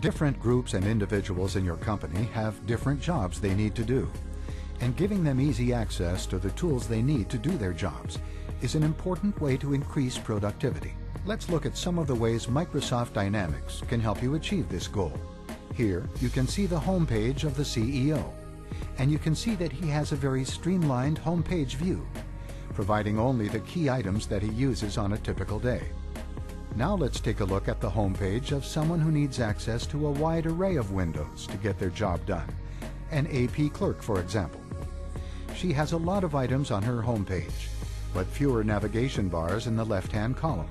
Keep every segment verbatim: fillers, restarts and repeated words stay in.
Different groups and individuals in your company have different jobs they need to do, and giving them easy access to the tools they need to do their jobs is an important way to increase productivity. Let's look at some of the ways Microsoft Dynamics can help you achieve this goal. Here, you can see the home page of the C E O, and you can see that he has a very streamlined home page view, providing only the key items that he uses on a typical day. Now let's take a look at the home page of someone who needs access to a wide array of windows to get their job done, an A P clerk, for example. She has a lot of items on her home page, but fewer navigation bars in the left-hand column.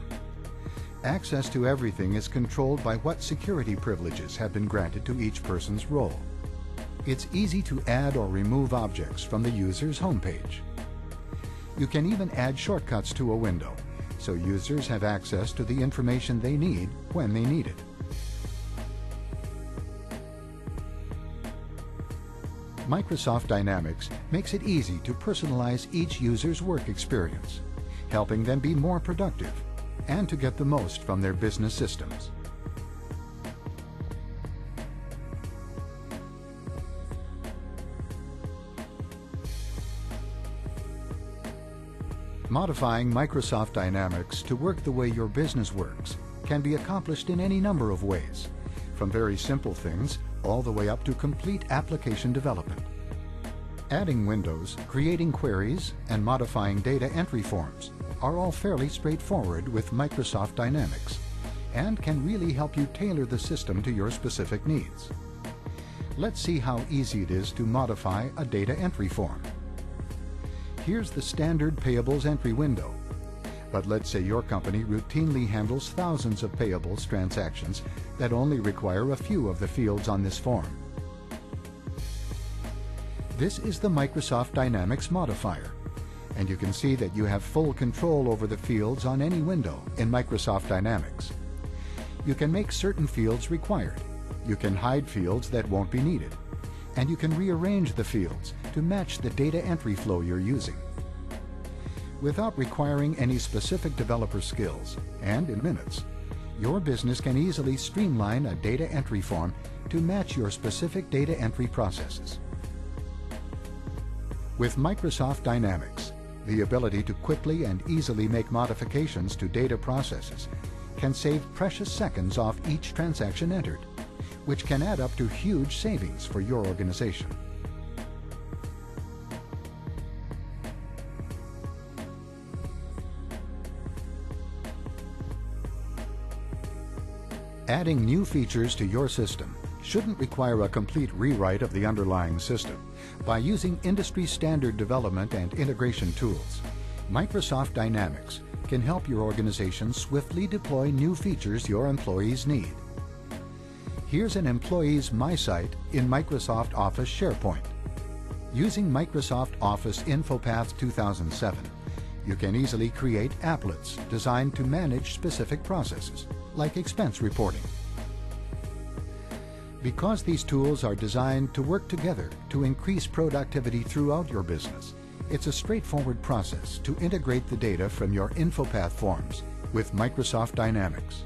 Access to everything is controlled by what security privileges have been granted to each person's role. It's easy to add or remove objects from the user's homepage. You can even add shortcuts to a window, so users have access to the information they need when they need it. Microsoft Dynamics makes it easy to personalize each user's work experience, helping them be more productive and to get the most from their business systems. Modifying Microsoft Dynamics to work the way your business works can be accomplished in any number of ways, from very simple things all the way up to complete application development. Adding windows, creating queries, and modifying data entry forms are all fairly straightforward with Microsoft Dynamics and can really help you tailor the system to your specific needs. Let's see how easy it is to modify a data entry form. Here's the standard payables entry window, but let's say your company routinely handles thousands of payables transactions that only require a few of the fields on this form. This is the Microsoft Dynamics modifier, and you can see that you have full control over the fields on any window in Microsoft Dynamics. You can make certain fields required, you can hide fields that won't be needed, and you can rearrange the fields to match the data entry flow you're using. Without requiring any specific developer skills, and in minutes, your business can easily streamline a data entry form to match your specific data entry processes. With Microsoft Dynamics, the ability to quickly and easily make modifications to data processes can save precious seconds off each transaction entered, which can add up to huge savings for your organization. Adding new features to your system shouldn't require a complete rewrite of the underlying system. By using industry-standard development and integration tools, Microsoft Dynamics can help your organization swiftly deploy new features your employees need. Here's an employee's My Site in Microsoft Office SharePoint. Using Microsoft Office InfoPath two thousand seven, you can easily create applets designed to manage specific processes, like expense reporting. Because these tools are designed to work together to increase productivity throughout your business, it's a straightforward process to integrate the data from your InfoPath forms with Microsoft Dynamics.